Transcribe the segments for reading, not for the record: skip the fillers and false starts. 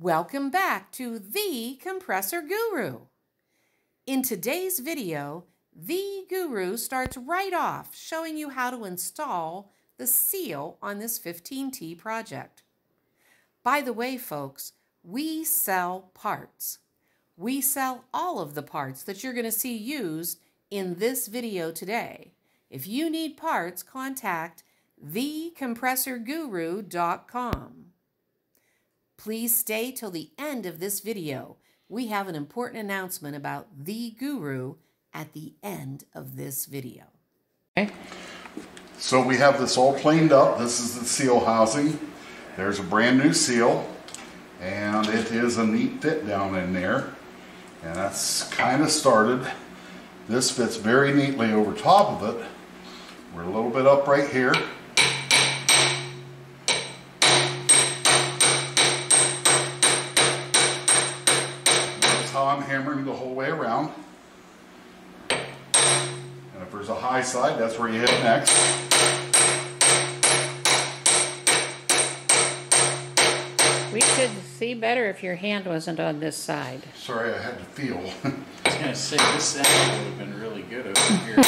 Welcome back to The Compressor Guru. In today's video, The Guru starts right off showing you how to install the seal on this 15T project. By the way, folks, we sell parts. We sell all of the parts that you're going to see used in this video today. If you need parts, contact thecompressorguru.com. Please stay till the end of this video. We have an important announcement about The Guru at the end of this video. Okay. So we have this all cleaned up. This is the seal housing. There's a brand new seal, and it is a neat fit down in there. And that's kind of started. This fits very neatly over top of it. We're a little bit up right here. Notice how I'm hammering the whole way around. And if there's a high side, that's where you hit next. We could see better if your hand wasn't on this side. Sorry, I had to feel. I was going to say, this angle would have been really good over here.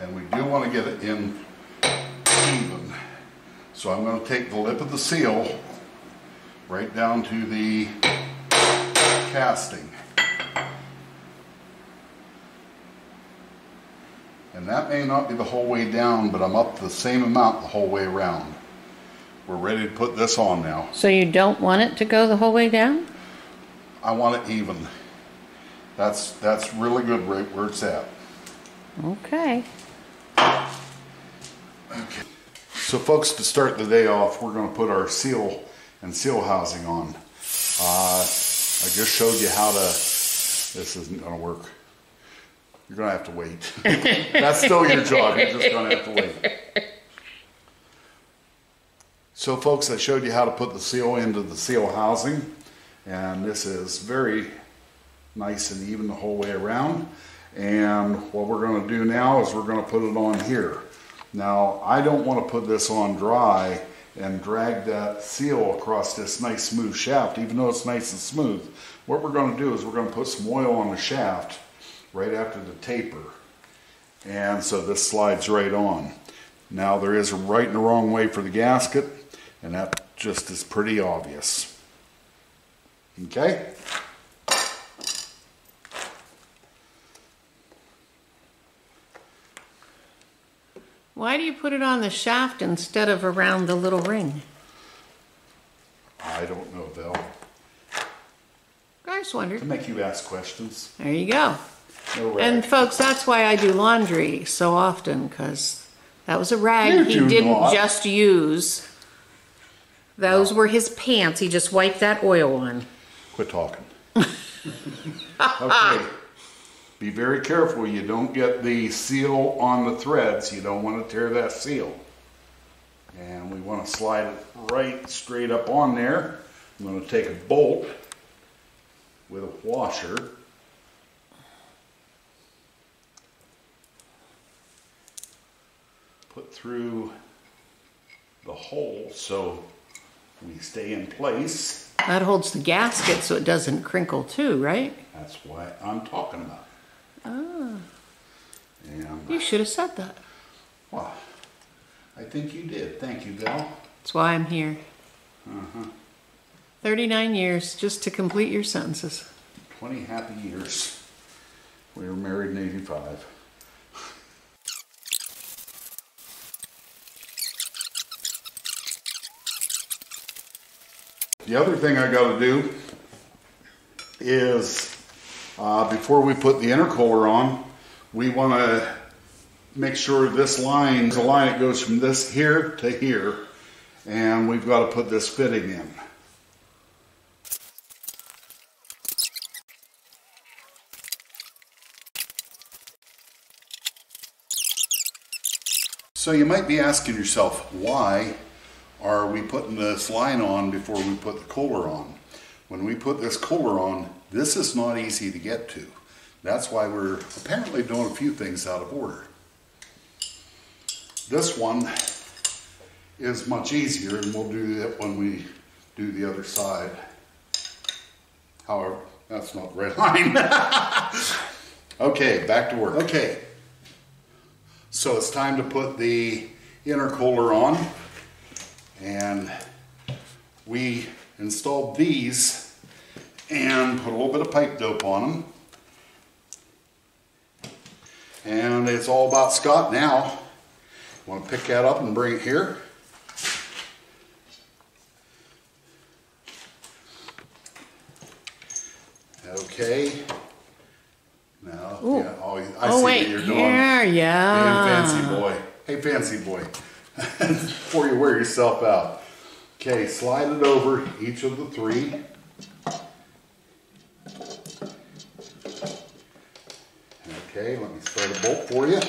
And we do want to get it in even. So I'm going to take the lip of the seal right down to the casting. And that may not be the whole way down, but I'm up the same amount the whole way around. We're ready to put this on now. So you don't want it to go the whole way down? I want it even. That's really good right where it's at. Okay. Okay. So folks, to start the day off, we're going to put our seal and seal housing on. I just showed you how to, this isn't going to work. You're going to have to wait. That's still your job. You're just going to have to wait. So folks, I showed you how to put the seal into the seal housing. And this is very nice and even the whole way around. And what we're going to do now is we're going to put it on here. Now, I don't want to put this on dry and drag that seal across this nice smooth shaft, even though it's nice and smooth. What we're going to do is we're going to put some oil on the shaft right after the taper, and so this slides right on. Now there is a right and a wrong way for the gasket, and that just is pretty obvious. Okay? Why do you put it on the shaft instead of around the little ring? I don't know, Bill. I just wondered. To make you ask questions. There you go. No rag. And folks, that's why I do laundry so often, because that was a rag he didn't just use. Those were his pants. He just wiped that oil on. Quit talking. Okay. Be very careful you don't get the seal on the threads. You don't want to tear that seal. And we want to slide it right straight up on there. I'm going to take a bolt with a washer. Put through the hole so we stay in place. That holds the gasket so it doesn't crinkle too, right? That's what I'm talking about. Oh. And you should have said that. Well, I think you did. Thank you, Bill. That's why I'm here. Uh-huh. 39 years just to complete your sentences. 20 happy years. We were married in 85. The other thing I got to do is before we put the intercooler on, we want to make sure this line is a line that goes from this here to here, and we've got to put this fitting in. So you might be asking yourself, why are we putting this line on before we put the cooler on? When we put this cooler on, this is not easy to get to. That's why we're apparently doing a few things out of order. This one is much easier, and we'll do that when we do the other side. However, that's not the right line. Okay, back to work. Okay, so it's time to put the intercooler on, and we installed these and put a little bit of pipe dope on them. And it's all about Scott now. You want to pick that up and bring it here. Okay. Now, yeah, I see what you're doing. Yeah. Hey, fancy boy. Hey, fancy boy. Before you wear yourself out. Okay, slide it over each of the three. Okay, let me start a bolt for you.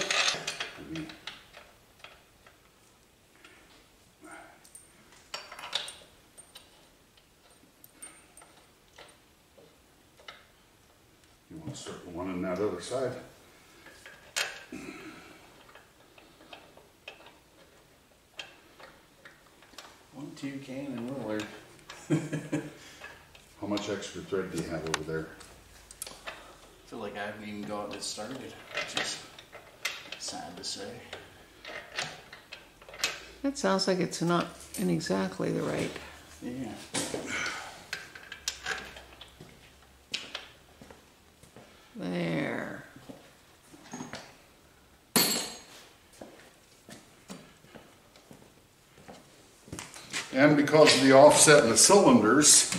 You want to start the one on that other side. One, two, cane, and roller. How much extra thread do you have over there? I feel like I haven't even gotten it started, which is sad to say. That sounds like it's not in exactly the right. Yeah. There. And because of the offset in the cylinders,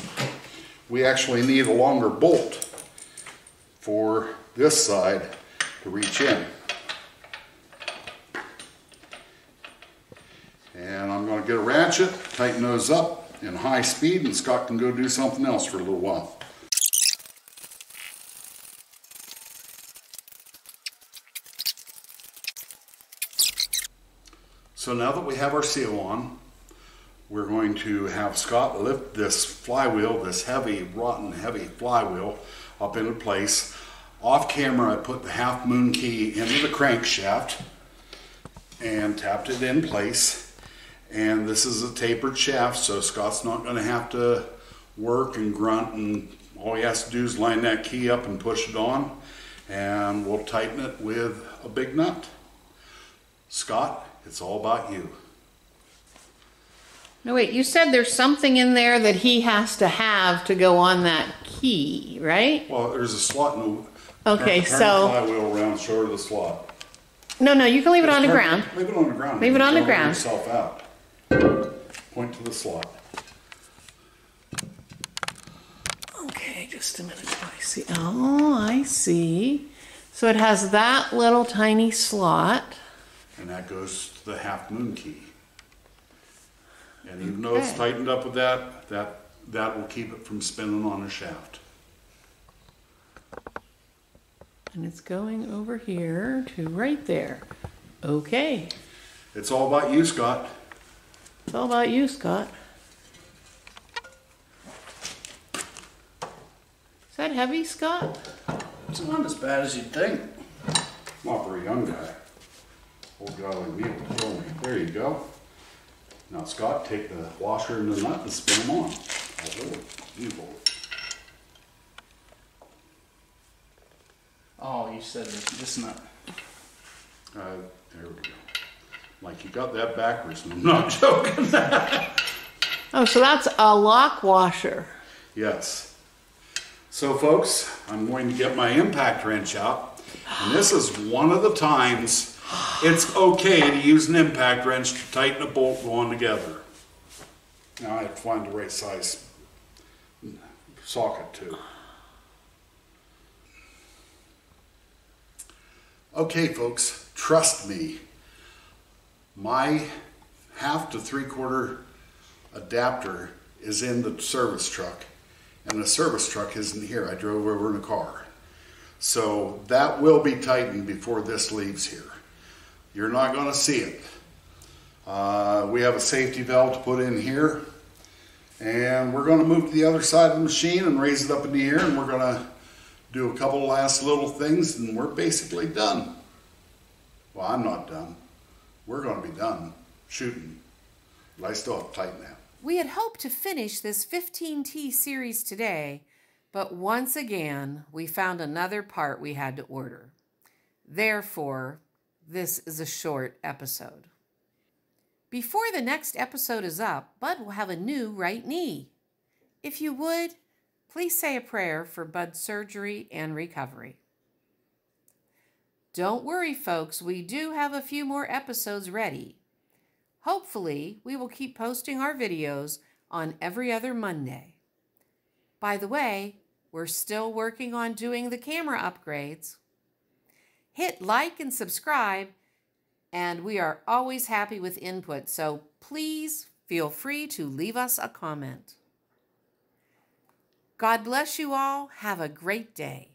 we actually need a longer bolt for this side to reach in. And I'm going to get a ratchet, tighten those up in high speed, and Scott can go do something else for a little while. So now that we have our seal on, we're going to have Scott lift this flywheel, this heavy, rotten, heavy flywheel, up into place. Off camera, I put the half moon key into the crankshaft and tapped it in place. And this is a tapered shaft, so Scott's not going to have to work and grunt, and all he has to do is line that key up and push it on, and we'll tighten it with a big nut. Scott, it's all about you. No, wait, you said there's something in there that he has to have to go on that key, right? Well, there's a slot in the... Okay, so... Turn the flywheel around, show her the slot. No, no, you can leave it on the ground. Leave it on the ground. Leave it on the ground. Yourself out. Point to the slot. Okay, just a minute. I see. Oh, I see. So it has that little tiny slot. And that goes to the half moon key. And even though it's tightened up with that, that will keep it from spinning on a shaft. And it's going over here to right there. Okay. It's all about you, Scott. It's all about you, Scott. Is that heavy, Scott? It's not as bad as you'd think. Not for a young guy. Old guy like me will kill me. There you go. Now, Scott, take the washer and the nut and spin them on. Oh, you said this nut. There we go. Like you got that backwards, and I'm not joking. Oh, so that's a lock washer. Yes. So, folks, I'm going to get my impact wrench out. And this is one of the times it's okay to use an impact wrench to tighten a bolt going together. Now I have to find the right size socket too. Okay folks, trust me. My 1/2 to 3/4 adapter is in the service truck, and the service truck isn't here. I drove over in a car. So that will be tightened before this leaves here. You're not going to see it. We have a safety valve to put in here, and we're going to move to the other side of the machine and raise it up in the air, and we're going to do a couple last little things, and we're basically done. Well, I'm not done. we're going to be done shooting, but I still have to tighten that. We had hoped to finish this 15T series today, but once again, we found another part we had to order. Therefore, this is a short episode. Before the next episode is up, Bud will have a new right knee. If you would, please say a prayer for Bud's surgery and recovery. Don't worry, folks, we do have a few more episodes ready. Hopefully, we will keep posting our videos on every other Monday. By the way, we're still working on doing the camera upgrades. Hit like and subscribe, and we are always happy with input, so please feel free to leave us a comment. God bless you all. Have a great day.